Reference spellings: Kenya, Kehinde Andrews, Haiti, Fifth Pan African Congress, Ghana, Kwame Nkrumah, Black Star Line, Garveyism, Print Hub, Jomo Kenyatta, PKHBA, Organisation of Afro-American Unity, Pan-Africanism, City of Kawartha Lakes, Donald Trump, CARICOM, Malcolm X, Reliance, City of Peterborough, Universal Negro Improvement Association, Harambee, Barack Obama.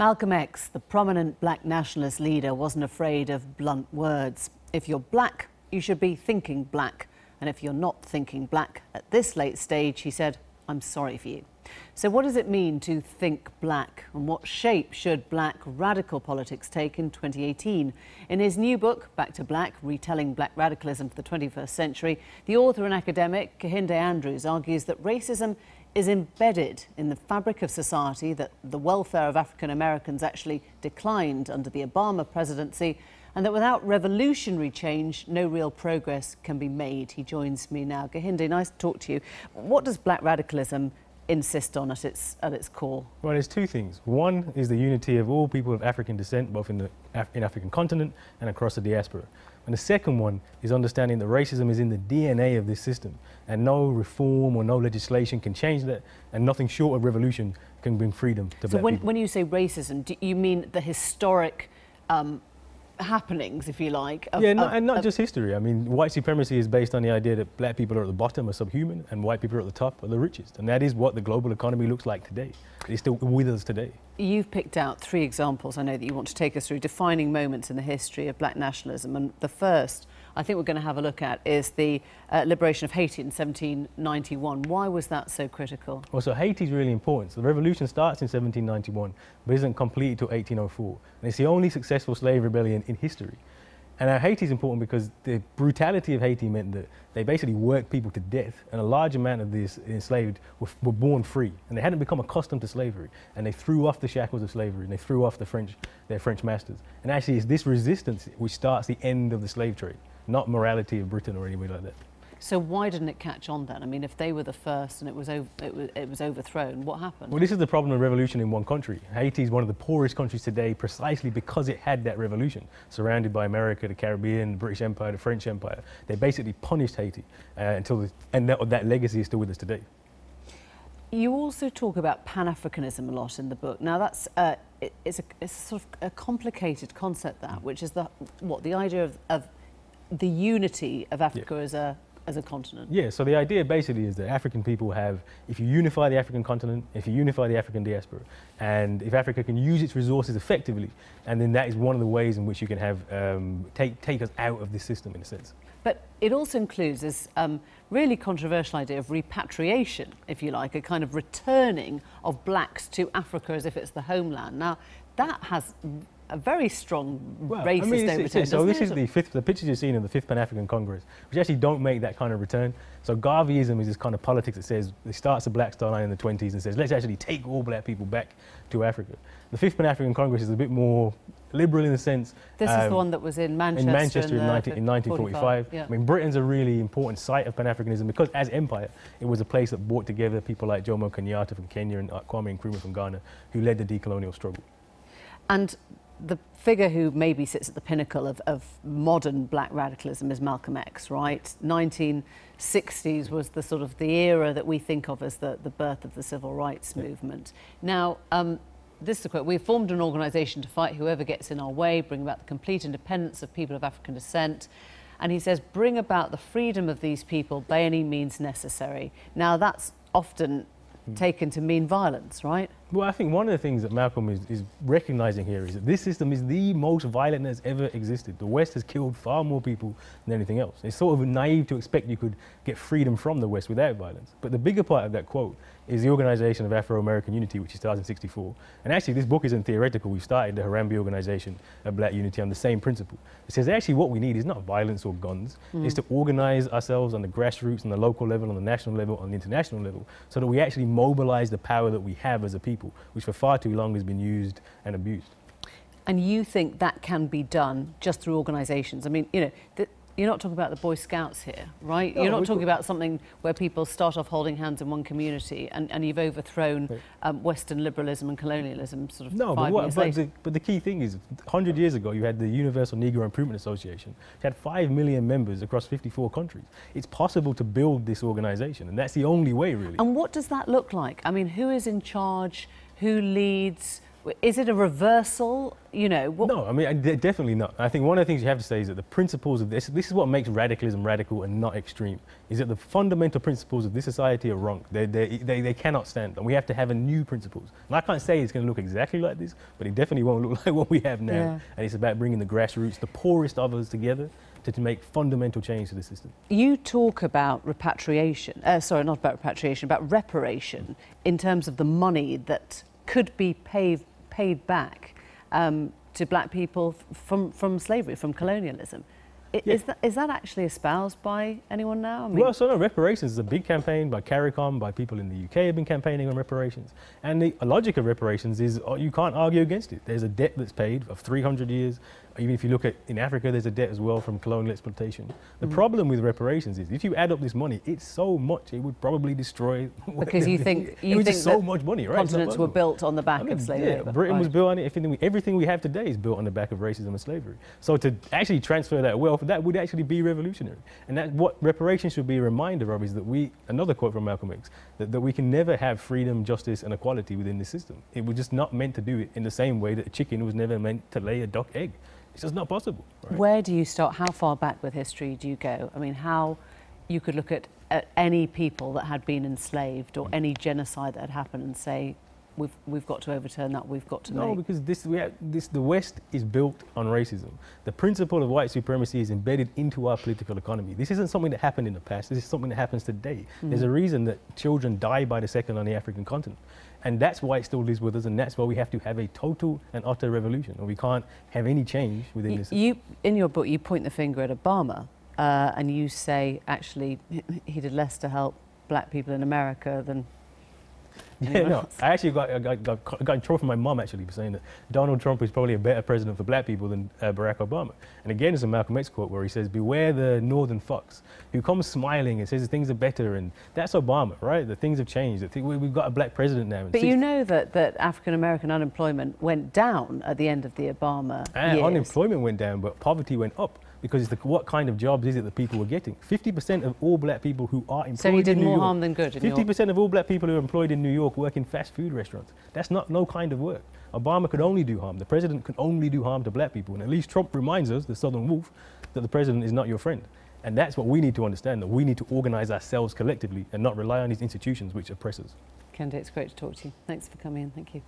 Malcolm X, the prominent black nationalist leader, wasn't afraid of blunt words. If you're black, you should be thinking black. And if you're not thinking black at this late stage, he said, I'm sorry for you. So what does it mean to think black? And what shape should black radical politics take in 2018? In his new book, Back to Black, Retelling Black Radicalism for the 21st Century, the author and academic Kehinde Andrews argues that racism is embedded in the fabric of society, that the welfare of African Americans actually declined under the Obama presidency, and that without revolutionary change, no real progress can be made. He joins me now. Kehinde, nice to talk to you. What does black radicalism insist on at its core? Well, there's two things. One is the unity of all people of African descent, both in the African continent and across the diaspora. And the second one is understanding that racism is in the DNA of this system, and no reform or no legislation can change that, and nothing short of revolution can bring freedom to black people. So when you say racism, do you mean the historic happenings, if you like? Not just history. I mean, white supremacy is based on the idea that black people are at the bottom, are subhuman, and white people are at the top, are the richest. And that is what the global economy looks like today. It's still with us today. You've picked out three examples, I know, that you want to take us through, defining moments in the history of black nationalism. And the first, I think we're going to have a look at, is the liberation of Haiti in 1791. Why was that so critical? Well, so Haiti is really important. So the revolution starts in 1791, but isn't completed till 1804. And it's the only successful slave rebellion in history. And Haiti is important because the brutality of Haiti meant that they basically worked people to death, and a large amount of these enslaved were born free, and they hadn't become accustomed to slavery, and they threw off the shackles of slavery, and they threw off their French masters. And actually, it's this resistance which starts the end of the slave trade, not morality of Britain or anywhere like that. So why didn't it catch on then? I mean, if they were the first and it was overthrown, what happened? Well, this is the problem of revolution in one country. Haiti is one of the poorest countries today precisely because it had that revolution, surrounded by America, the Caribbean, the British Empire, the French Empire. They basically punished Haiti and that legacy is still with us today. You also talk about Pan-Africanism a lot in the book. Now, that's it's sort of a complicated concept, that, which is the idea of the unity of Africa as a continent. Yeah, so the idea basically is that African people have, if you unify the African continent, if you unify the African diaspora, and if Africa can use its resources effectively, and then that is one of the ways in which you can have, take us out of this system in a sense. But it also includes this really controversial idea of repatriation, if you like, a kind of returning of blacks to Africa as if it's the homeland. Now, that has a very strong racist overtone. So this is the pictures you've seen of the Fifth Pan African Congress, which actually don't make that kind of return. So Garveyism is this kind of politics that says, it starts the Black Star Line in the 20s and says, let's actually take all black people back to Africa. The Fifth Pan African Congress is a bit more liberal in the sense. This is the one that was in Manchester in 1945. Yeah. I mean, Britain's a really important site of Pan-Africanism because, as empire, it was a place that brought together people like Jomo Kenyatta from Kenya and Kwame Nkrumah from Ghana, who led the decolonial struggle. And the figure who maybe sits at the pinnacle of modern black radicalism is Malcolm X, right? 1960s was the sort of the era that we think of as the birth of the civil rights movement. Now, this is a quote: "We've formed an organisation to fight whoever gets in our way, bring about the complete independence of people of African descent." And he says, "Bring about the freedom of these people by any means necessary." Now, that's often taken to mean violence, right? Well, I think one of the things that Malcolm is recognising here is that this system is the most violent that's ever existed. The West has killed far more people than anything else. It's sort of naive to expect you could get freedom from the West without violence. But the bigger part of that quote is the Organisation of Afro-American Unity, which he starts in 1964. And actually, this book isn't theoretical. We've started the Harambee Organisation of Black Unity on the same principle. It says actually what we need is not violence or guns. It's to organise ourselves on the grassroots, on the local level, on the national level, on the international level, so that we actually mobilise the power that we have as a people, which for far too long has been used and abused. And you think that can be done just through organisations? I mean, you know, you're not talking about the Boy Scouts here, right? No, you're not talking about something where people start off holding hands in one community and you've overthrown Western liberalism and colonialism sort of 5 years later. But the key thing is, 100 years ago, you had the Universal Negro Improvement Association. It had 5 million members across 54 countries. It's possible to build this organisation, and that's the only way, really. And what does that look like? I mean, who is in charge? Who leads? Is it a reversal? You know, what? No, I mean, definitely not. I think one of the things you have to say is that the principles of this is what makes radicalism radical and not extreme, is that the fundamental principles of this society are wrong. They cannot stand, and we have to have a new principles. And I can't say it's going to look exactly like this, but it definitely won't look like what we have now. Yeah. And it's about bringing the grassroots, the poorest of us together to make fundamental change to the system. You talk about repatriation, sorry, not about repatriation, about reparation in terms of the money that could be paid back to black people from slavery, from colonialism. Is that actually espoused by anyone now? I mean, well, so no, reparations is a big campaign by CARICOM, by people in the UK have been campaigning on reparations. And the logic of reparations is you can't argue against it. There's a debt that's paid of 300 years. Even if you look at, in Africa, there's a debt as well from colonial exploitation. The problem with reparations is if you add up this money, it's so much, it would probably destroy... Because you think so much money, right? Continents were built on the back of slave labor. Britain was built on it. Everything we have today is built on the back of racism and slavery. So to actually transfer that wealth, that would actually be revolutionary. And that's what reparations should be a reminder of, is that we, another quote from Malcolm X, that we can never have freedom, justice and equality within the system. It was just not meant to do it in the same way that a chicken was never meant to lay a duck egg. It's just not possible. Right? Where do you start? How far back with history do you go? I mean, how you could look at any people that had been enslaved or any genocide that had happened and say, we've got to overturn that, we've got to make... No, because the West is built on racism. The principle of white supremacy is embedded into our political economy. This isn't something that happened in the past, this is something that happens today. There's a reason that children die by the second on the African continent. And that's why it still lives with us, and that's why we have to have a total and utter revolution, or we can't have any change within this. In your book, you point the finger at Obama, and you say, actually, he did less to help black people in America than... Yeah, no, I actually got in trouble from my mum, actually, for saying that Donald Trump is probably a better president for black people than Barack Obama. And again, it's a Malcolm X quote where he says, beware the northern fox who comes smiling and says things are better. And that's Obama, right? That things have changed. That we've got a black president now. But you know that African-American unemployment went down at the end of the Obama years. Unemployment went down, but poverty went up. Because it's what kind of jobs is it that people were getting? 50% of all black people who are employed in New York... So he did more harm than good in New York. 50% of all black people who are employed in New York work in fast food restaurants. That's not no kind of work. Obama could only do harm. The president could only do harm to black people. And at least Trump reminds us, the Southern Wolf, that the president is not your friend. And that's what we need to understand, that we need to organise ourselves collectively and not rely on these institutions which oppress us. Kehinde, it's great to talk to you. Thanks for coming in. Thank you.